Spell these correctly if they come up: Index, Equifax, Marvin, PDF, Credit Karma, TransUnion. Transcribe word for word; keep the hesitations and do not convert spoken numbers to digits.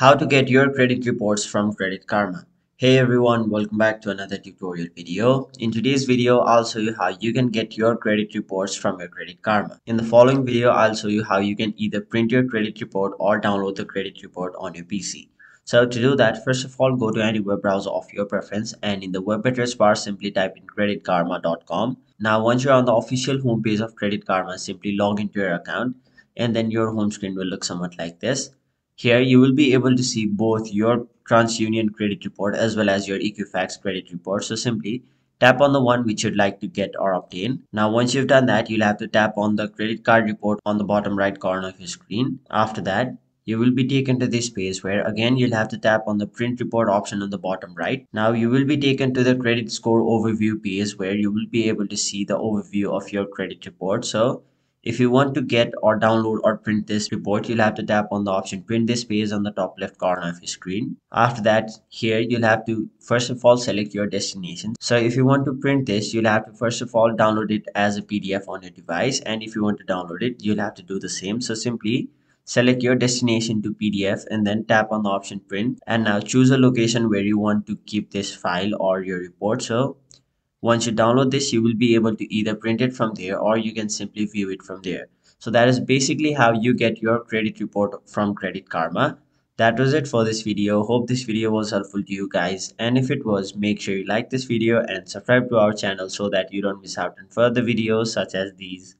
How to get your credit reports from Credit Karma. Hey everyone, welcome back to another tutorial video. In today's video, I'll show you how you can get your credit reports from your Credit Karma. In the following video, I'll show you how you can either print your credit report or download the credit report on your P C. So to do that, first of all, go to any web browser of your preference, and in the web address bar, simply type in credit karma dot com. Now, once you're on the official homepage of Credit Karma, simply log into your account, and then your home screen will look somewhat like this. Here, you will be able to see both your TransUnion credit report as well as your Equifax credit report. So simply tap on the one which you'd like to get or obtain. Now, once you've done that, you'll have to tap on the credit card report on the bottom right corner of your screen. After that, you will be taken to this page where again, you'll have to tap on the print report option on the bottom right. Now, you will be taken to the credit score overview page where you will be able to see the overview of your credit report. So if you want to get or download or print this report, you'll have to tap on the option print this page on the top left corner of your screen. After that, here you'll have to first of all select your destination. So if you want to print this, you'll have to first of all download it as a P D F on your device, and if you want to download it, you'll have to do the same. So simply select your destination to P D F and then tap on the option print, and now choose a location where you want to keep this file or your report. So once you download this, you will be able to either print it from there or you can simply view it from there. So that is basically how you get your credit report from Credit Karma. That was it for this video. Hope this video was helpful to you guys. And if it was, make sure you like this video and subscribe to our channel so that you don't miss out on further videos such as these.